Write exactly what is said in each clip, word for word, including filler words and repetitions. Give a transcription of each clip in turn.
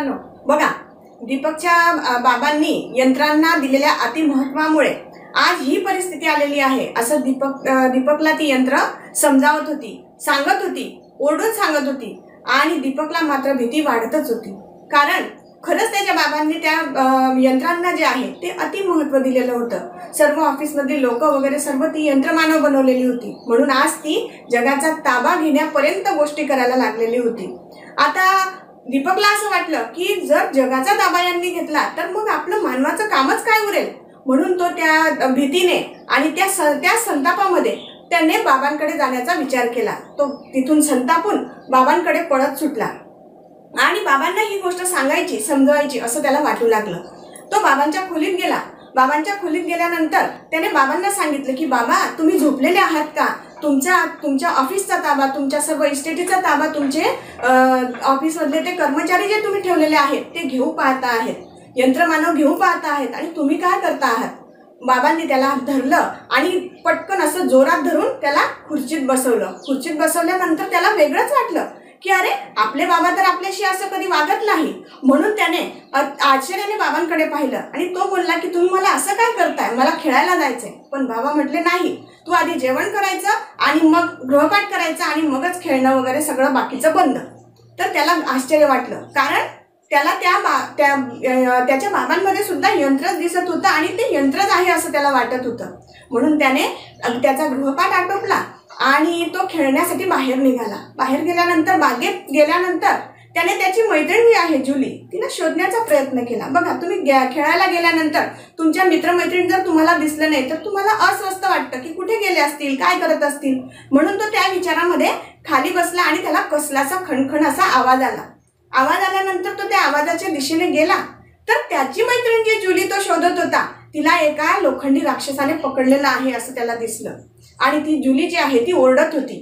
मित्रांनो, बघा दीपकच्या बाबांनी यंत्रांना दिलेल्या अतिमहत्वामुळे आज ही परिस्थिती आलेली आहे असं दीपक दीपकला ती यंत्र समजावत होती, सांगत होती, ओरडून सांगत होती। आणि दीपकला मात्र भीती वाढतच होती, कारण खरंच त्याच्या बाबांनी त्या यंत्रांना जे आहे ते अति महत्त्व दिलेलं होतं। सर्व ऑफिसमधील लोक वगैरे सर्व ती यंत्रमानव बनवलेली होती, म्हणून आज ती जगाचा ताबा घेण्यापर्यंत गोष्टी करायला लागलेली होती। आता दीपकला असं वाटलं की जर जगाचा ताबा यांनी घेतला तर मग आपलं मानवाचं कामच काय उरेल, म्हणून तो त्या भीतीने आणि त्या त्या संतापामध्ये त्याने बाबांकडे जाण्याचा विचार केला। तो तिथून संतापून बाबांकडे पळत सुटला आणि बाबांना ही गोष्ट सांगायची, समजवायची असं त्याला वाटू लागलं। तो बाबांच्या खोलीत गेला। बाबांच्या खोलीत गेल्यानंतर त्याने बाबांना सांगितलं की बाबा, तुम्ही झोपलेले आहात का? तुमचा तुमच्या ऑफिसचा ताबा, तुमच्या सर्व इस्टेटीचा ताबा तुमचे ऑफिसमधले ते कर्मचारी जे तुम्ही ठेवलेले आहेत ते घेऊ पाहता आहेत, यंत्रमानव घेऊ पाहता आहेत, आणि तुम्ही काय करता आहात? बाबांनी त्याला धरलं आणि पटकन असं जोरात धरून त्याला खुर्चीत बसवलं। खुर्चीत बसवल्यानंतर त्याला वेगळंच वाटलं की अरे, आपले बाबा तर आपल्याशी असं कधी वागत नाही, म्हणून त्याने आश्चर्याने बाबांकडे पाहिलं आणि तो बोलला की तुम्ही मला असं काय करताय? मला खेळायला जायचंय. पण बाबा म्हटले नाही, तू आधी जेवण करायचं आणि मग गृहपाठ करायचं आणि मगच खेळणं वगैरे सगळं बाकीचं बंद। तर त्याला आश्चर्य वाटलं, कारण त्याला त्या बा त्या त्याच्या बाबांमध्ये सुद्धा यंत्रच दिसत होतं आणि ते यंत्रच आहे असं त्याला वाटत होतं। म्हणून त्याने त्याचा गृहपाठ आटोपला आणि तो खेळण्यासाठी बाहेर निघाला। बाहेर गेल्यानंतर बागेत गेल्यानंतर त्याने त्याची मैत्रीण जी आहे जुली, तिला शोधण्याचा प्रयत्न केला। बघा, तुम्ही खेळायला गेल्यानंतर तुमच्या मित्रमैत्रिणी जर तुम्हाला दिसलं नाही तर तुम्हाला अस्वस्थ वाटतं की कुठे गेले असतील, काय करत असतील, म्हणून तो त्या विचारामध्ये खाली बसला आणि त्याला कसलासा खणखण असा आवाज आला। आवाज आल्यानंतर तो त्या आवाजाच्या दिशेने गेला, तर त्याची मैत्रीण जी जुली तो शोधत होता तिला एका लोखंडी राक्षसाने पकडलेलं आहे असं त्याला दिसलं आणि ती जुली जी आहे ती ओरडत होती।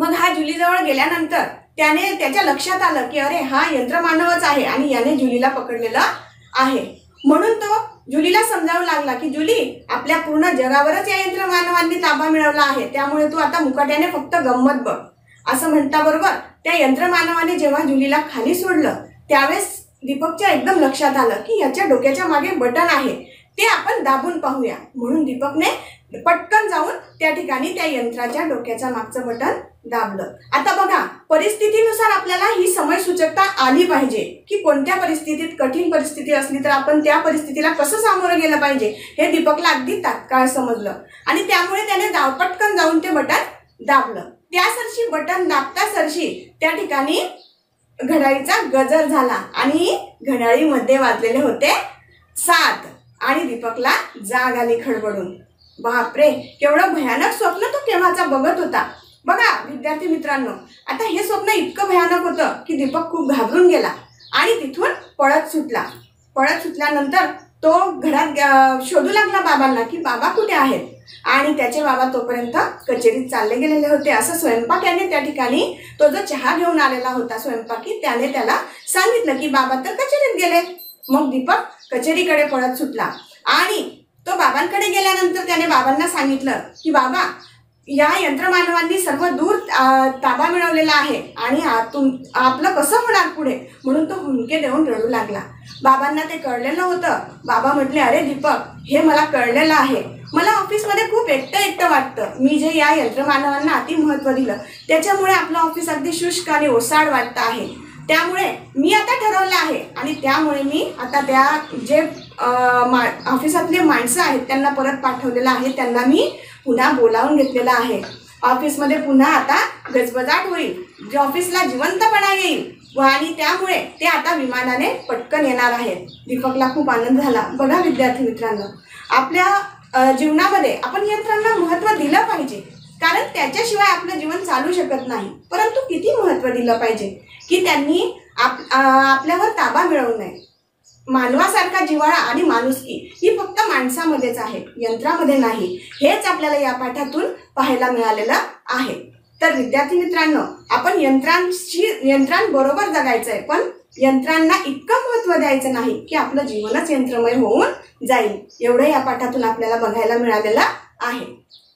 मग हा जुलीजवळ गेल्यानंतर त्याने त्याच्या लक्षात आलं की अरे, हा यंत्रमानवच आहे आणि याने जुलीला पकडलेलं आहे। म्हणून तो जुलीला समजावू लागला की जुली, आपल्या पूर्ण जगावरच या यंत्रमानवांनी ताबा मिळवला आहे, त्यामुळे तू आता मुकाट्याने फक्त गंमत बघ असं म्हणताबरोबर त्या यंत्रमानवाने जेव्हा जुलीला खाली सोडलं त्यावेळेस दीपकच्या एकदम लक्षात आलं की याच्या डोक्याच्या मागे बटन आहे, ते आपण दाबून पाहूया। म्हणून दीपकने पटकन जाऊन त्या ठिकाणी त्या यंत्राच्या डोक्याच्या मागचं बटन दाबलं। आता बघा, परिस्थितीनुसार आपल्याला ही समय सूचकता आली पाहिजे की कोणत्या परिस्थितीत कठीण परिस्थिती असली तर आपण त्या परिस्थितीला कसं सामोरं गेलं पाहिजे हे दीपकला अगदी तात्काळ समजलं आणि त्यामुळे त्याने धाव पटकन जाऊन ते बटन दाबलं। त्या सरशी बटन दाबता सरशी त्या ठिकाणी घड्याळीचा गजर झाला आणि घड्याळीमध्ये वाजलेले होते सात आणि दीपकला जाग आली खडबडून। बापरे, केवढं भयानक स्वप्न तो केव्हाचा बघत होता। बघा विद्यार्थी मित्रांनो, आता हे स्वप्न इतकं भयानक होतं की दीपक खूप घाबरून गेला आणि तिथून पळत सुटला। पळत सुटल्यानंतर तो घरात शोधू लागला बाबांना की बाबा कुठे आहेत, आणि त्याचे बाबा तोपर्यंत कचेरीत चालले गेलेले होते असं स्वयंपाक्याने त्या ठिकाणी तो जो चहा घेऊन आलेला होता स्वयंपाकी त्याने त्याला सांगितलं की बाबा तर कचेरीत गेले। मग दीपक कचेरीकडे पळत सुटला आणि तो बाबांकडे गेल्यानंतर त्याने बाबांना सांगितलं की बाबा, या यंत्रमानवांनी सर्व दूर ताबा मिळवलेला आहे आणि तुम आपलं कसं होणार पुढे, म्हणून तो हुंदके देऊन रडू लागला। बाबांना ते कळलेलं होतं। बाबा म्हटले अरे दीपक, हे मला कळलेलं आहे, मला ऑफिसमध्ये खूप एकटं एकटं वाटतं, मी जे या यंत्रमानवांना अति महत्त्व दिलं त्याच्यामुळे आपलं ऑफिस अगदी शुष्क आणि ओसाड वाटतं आहे, त्यामुळे मी आता ठरवलं आहे आणि त्यामुळे मी आता त्या जे मा ऑफिसातले माणसं आहेत त्यांना परत पाठवलेलं आहे, त्यांना मी पुन्हा बोलावून घेतलेलं आहे। ऑफिसमध्ये पुन्हा आता गजबजाट होईल, जे ऑफिसला जिवंतपणा येईल व आणि त्यामुळे ते आता विमानाने पटकन येणार आहेत। दीपकला खूप आनंद झाला। बघा विद्यार्थी मित्रांनो, आपल्या जीवनामध्ये आपण यंत्रांना महत्त्व दिलं पाहिजे, कारण त्याच्याशिवाय आपलं जीवन चालू शकत नाही, परंतु किती महत्त्व दिलं पाहिजे की त्यांनी आप आपल्यावर ताबा मिळवू नये। मानवासारखा जिव्हाळा आणि माणुसकी ही फक्त माणसामध्येच आहे, यंत्रामध्ये नाही, हेच आपल्याला या पाठातून पाहायला मिळालेलं आहे। तर विद्यार्थी मित्रांनो, आपण यंत्रांशी यंत्रांबरोबर जगायचं आहे, पण यंत्रांना इतकं महत्त्व द्यायचं नाही की आपलं जीवनच यंत्रमय होऊन जाईल, एवढं या पाठातून आपल्याला बघायला मिळालेलं आहे।